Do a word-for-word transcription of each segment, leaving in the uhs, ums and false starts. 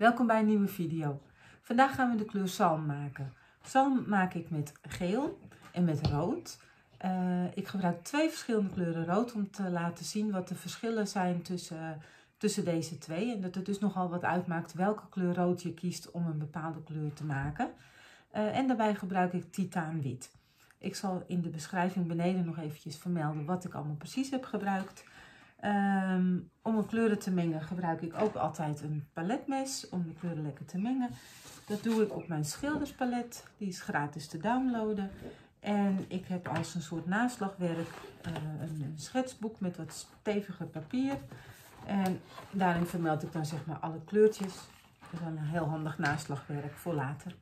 Welkom bij een nieuwe video. Vandaag gaan we de kleur zalm maken. Zalm maak ik met geel en met rood. Uh, ik gebruik twee verschillende kleuren rood om te laten zien wat de verschillen zijn tussen, tussen deze twee. En dat het dus nogal wat uitmaakt welke kleur rood je kiest om een bepaalde kleur te maken. Uh, en daarbij gebruik ik titaan wit. Ik zal in de beschrijving beneden nog eventjes vermelden wat ik allemaal precies heb gebruikt. Um, om de kleuren te mengen gebruik ik ook altijd een paletmes om de kleuren lekker te mengen. Dat doe ik op mijn schilderspalet, die is gratis te downloaden. En ik heb als een soort naslagwerk uh, een schetsboek met wat steviger papier. En daarin vermeld ik dan zeg maar alle kleurtjes. Dat is dan een heel handig naslagwerk voor later.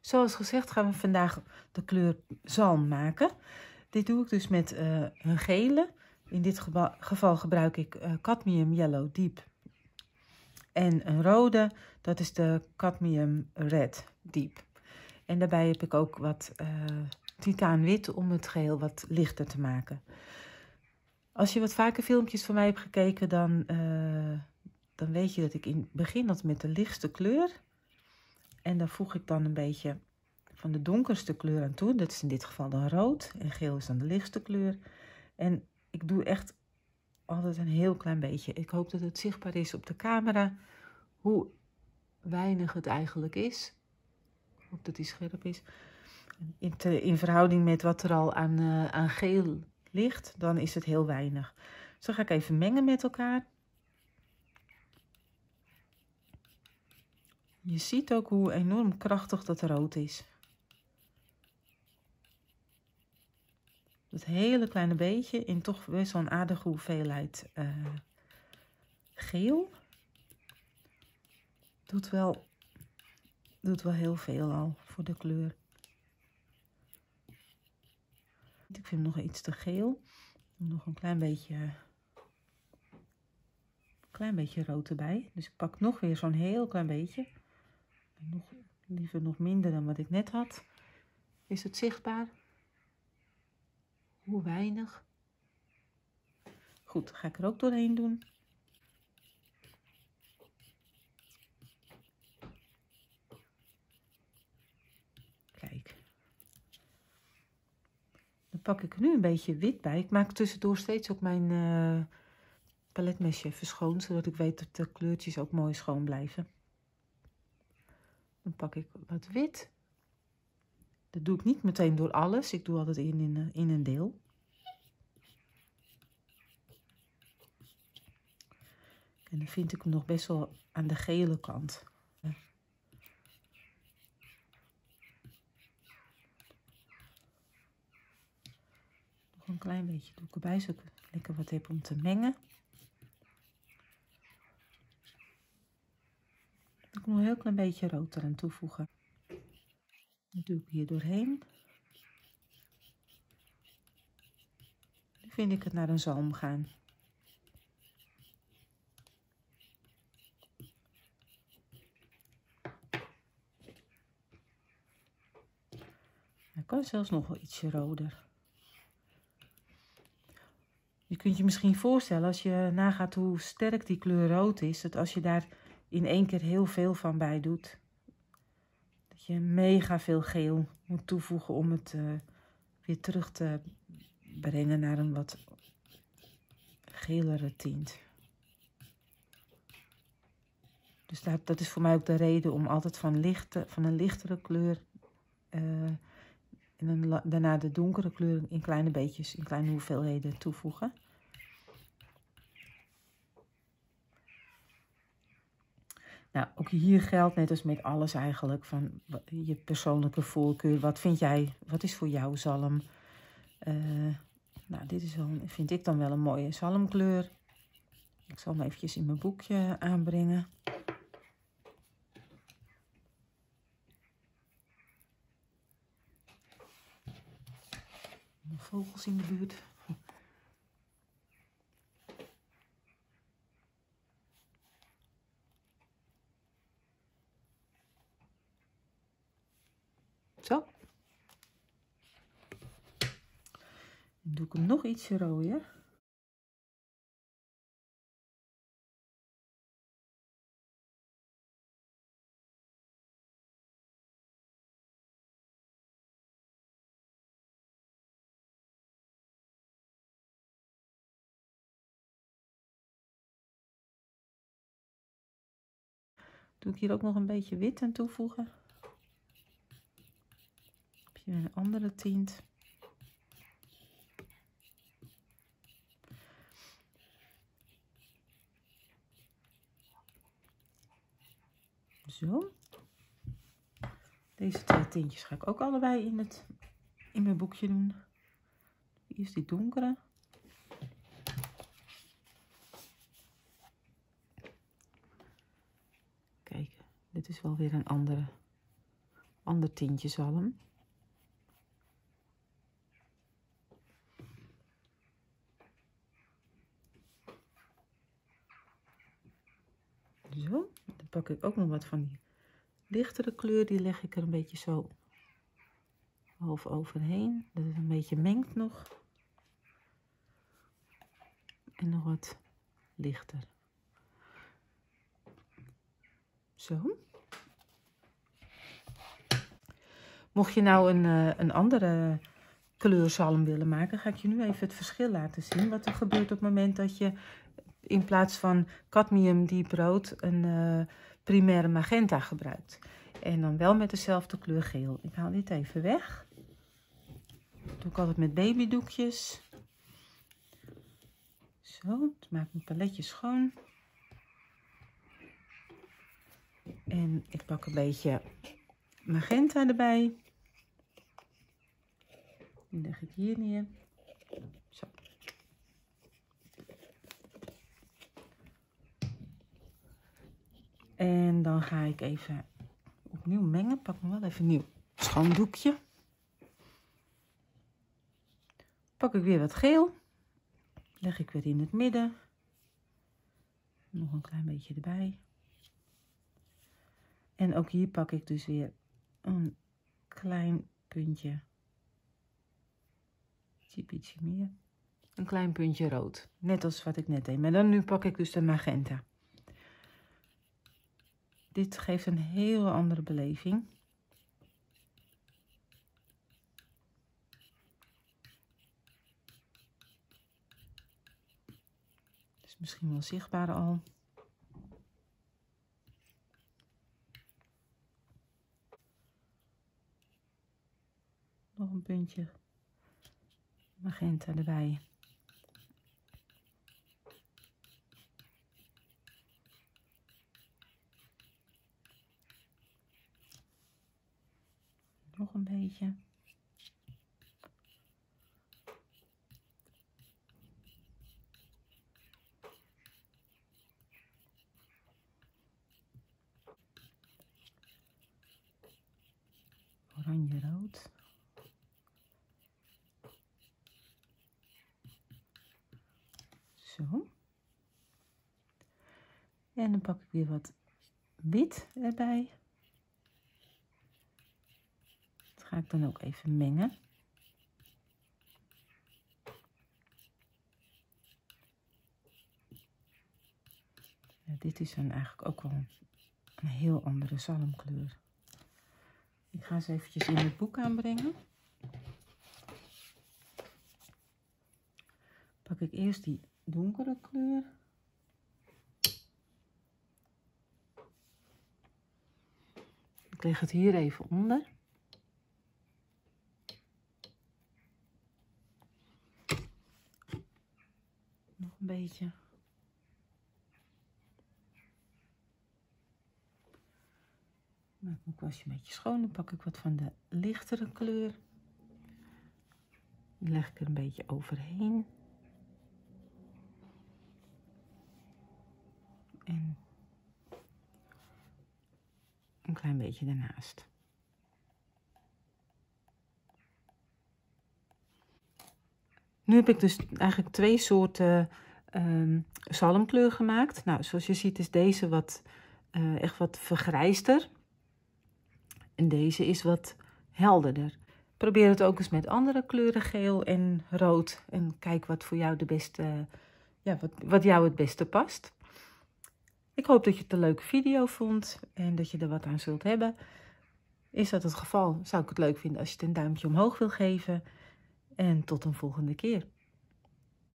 Zoals gezegd gaan we vandaag de kleur zalm maken. Dit doe ik dus met uh, een gele. In dit geval gebruik ik uh, Cadmium Yellow Deep. En een rode, dat is de Cadmium Red Deep. En daarbij heb ik ook wat uh, titaanwit om het geheel wat lichter te maken. Als je wat vaker filmpjes van mij hebt gekeken, dan, uh, dan weet je dat ik in het begin had met de lichtste kleur. En daar voeg ik dan een beetje van de donkerste kleur aan toe. Dat is in dit geval dan rood en geel is dan de lichtste kleur. En ik doe echt altijd een heel klein beetje. Ik hoop dat het zichtbaar is op de camera hoe weinig het eigenlijk is. Ik hoop dat die scherp is. In, te, in verhouding met wat er al aan, uh, aan geel ligt, dan is het heel weinig. Dus dan ga ik even mengen met elkaar. Je ziet ook hoe enorm krachtig dat rood is. Dat hele kleine beetje in toch best wel een aardige hoeveelheid uh, geel. Doet wel, doet wel heel veel al voor de kleur. Ik vind hem nog iets te geel. Nog een klein beetje, klein beetje rood erbij. Dus ik pak nog weer zo'n heel klein beetje. Nog, liever nog minder dan wat ik net had. Is het zichtbaar? Hoe weinig. Goed, ga ik er ook doorheen doen. Kijk. Dan pak ik er nu een beetje wit bij. Ik maak tussendoor steeds ook mijn uh, paletmesje even schoon, zodat ik weet dat de kleurtjes ook mooi schoon blijven. Dan pak ik wat wit. Dat doe ik niet meteen door alles. Ik doe altijd in, in, in een deel. En dan vind ik hem nog best wel aan de gele kant. Nog een klein beetje doe ik erbij, zodat ik lekker wat heb om te mengen. Dan kan ik nog een heel klein beetje rood eraan toevoegen. Dat doe ik hier doorheen. Nu vind ik het naar een zalm gaan. Hij kan zelfs nog wel ietsje roder. Je kunt je misschien voorstellen als je nagaat hoe sterk die kleur rood is, dat als je daar in één keer heel veel van bij doet, dat je mega veel geel moet toevoegen om het uh, weer terug te brengen naar een wat gelere tint. Dus dat, dat is voor mij ook de reden om altijd van, lichte, van een lichtere kleur uh, en een, daarna de donkere kleur in kleine beetjes, in kleine hoeveelheden toevoegen. Nou, ook hier geldt, net als met alles eigenlijk, van je persoonlijke voorkeur. Wat vind jij, wat is voor jou zalm? Uh, nou, dit is wel, vind ik dan wel een mooie zalmkleur. Ik zal hem eventjes in mijn boekje aanbrengen. Vogels in de buurt. Zo. Dan doe ik hem nog ietsje rooier. Doe ik hier ook nog een beetje wit aan toevoegen. Heb je een andere tint. Zo. Deze twee tintjes ga ik ook allebei in, het, in mijn boekje doen. Eerst die donkere. Kijk, dit is wel weer een andere, ander tintje zalm. Zo, dan pak ik ook nog wat van die lichtere kleur, die leg ik er een beetje zo half overheen, dat het een beetje mengt nog. En nog wat lichter. Zo. Mocht je nou een, een andere kleurzalm willen maken, ga ik je nu even het verschil laten zien. Wat er gebeurt op het moment dat je in plaats van cadmium diep rood een uh, primair magenta gebruikt. En dan wel met dezelfde kleur geel. Ik haal dit even weg. Dat doe ik altijd met babydoekjes. Zo, dat maakt mijn paletje schoon. En ik pak een beetje magenta erbij. Die leg ik hier neer. Zo. En dan ga ik even opnieuw mengen. Pak me wel even een nieuw schoon doekje. Pak ik weer wat geel. Leg ik weer in het midden. Nog een klein beetje erbij. En ook hier pak ik dus weer een klein puntje. Ietsje meer. Een klein puntje rood. Net als wat ik net deed. Maar dan nu pak ik dus de magenta. Dit geeft een heel andere beleving. Het is misschien wel zichtbaar al. Nog een puntje magenta erbij. Nog een beetje. Oranje-rood. Zo. En dan pak ik weer wat wit erbij. Ga ik dan ook even mengen. Ja, dit is dan eigenlijk ook wel een, een heel andere zalmkleur. Ik ga ze eventjes in het boek aanbrengen. Pak ik eerst die donkere kleur. Ik leg het hier even onder. Een beetje. Maak mijn kwastje een beetje schoon. Dan pak ik wat van de lichtere kleur. Die leg ik er een beetje overheen. En een klein beetje daarnaast. Nu heb ik dus eigenlijk twee soorten Um, zalmkleur gemaakt. Nou, zoals je ziet is deze wat, uh, echt wat vergrijster. En deze is wat helderder. Probeer het ook eens met andere kleuren, geel en rood. En kijk wat voor jou de beste, ja, wat, wat jou het beste past. Ik hoop dat je het een leuke video vond en dat je er wat aan zult hebben. Is dat het geval, zou ik het leuk vinden als je het een duimpje omhoog wil geven. En tot een volgende keer.